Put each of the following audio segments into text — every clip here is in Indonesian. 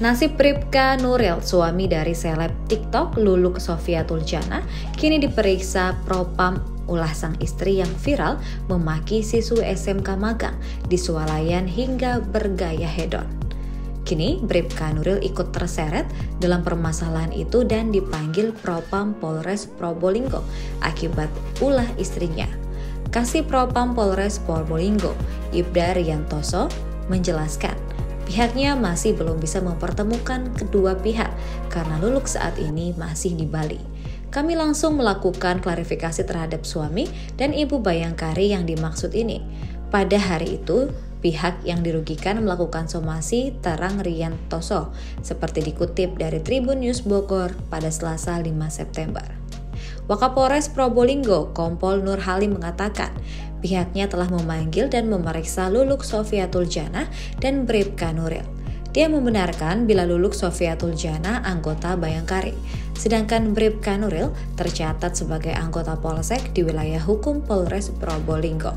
Nasib Bripka Nuril, suami dari seleb TikTok Luluk Sofiatul Jannah, kini diperiksa Propam ulah sang istri yang viral memaki siswi SMK magang di swalayan hingga bergaya hedon. Kini Bripka Nuril ikut terseret dalam permasalahan itu dan dipanggil Propam Polres Probolinggo akibat ulah istrinya. Kasih Propam Polres Probolinggo, Ibda Riantoso, menjelaskan pihaknya masih belum bisa mempertemukan kedua pihak karena Luluk saat ini masih di Bali. Kami langsung melakukan klarifikasi terhadap suami dan ibu Bayangkari yang dimaksud ini. Pada hari itu, pihak yang dirugikan melakukan somasi terang Riantoso, seperti dikutip dari Tribunnews Bogor pada Selasa 5 September. Wakapolres Probolinggo, Kompol Nurhalim mengatakan, pihaknya telah memanggil dan memeriksa Luluk Sofiatul Jannah dan Bripka Nuril. Dia membenarkan bila Luluk Sofiatul Jannah anggota Bayangkari, sedangkan Bripka Nuril tercatat sebagai anggota Polsek di wilayah hukum Polres Probolinggo.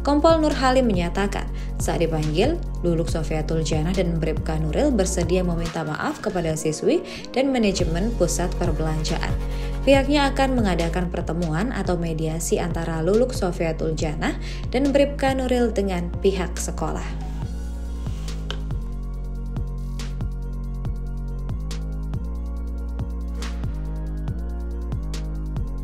Kompol Nurhalim menyatakan, saat dipanggil, Luluk Sofiatul Jannah dan Bripka Nuril bersedia meminta maaf kepada siswi dan manajemen pusat perbelanjaan. Pihaknya akan mengadakan pertemuan atau mediasi antara Luluk Sofiatul Jannah dan Bripka Nuril dengan pihak sekolah.